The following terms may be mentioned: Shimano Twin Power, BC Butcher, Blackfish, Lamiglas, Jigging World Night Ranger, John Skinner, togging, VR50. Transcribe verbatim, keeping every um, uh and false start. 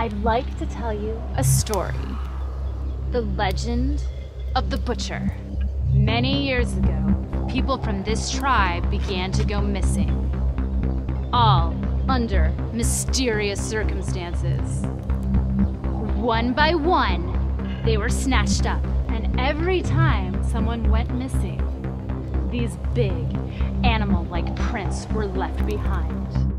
I'd like to tell you a story. The legend of the butcher. Many years ago, people from this tribe began to go missing. All under mysterious circumstances. One by one, they were snatched up, and every time someone went missing, these big, animal-like prints were left behind.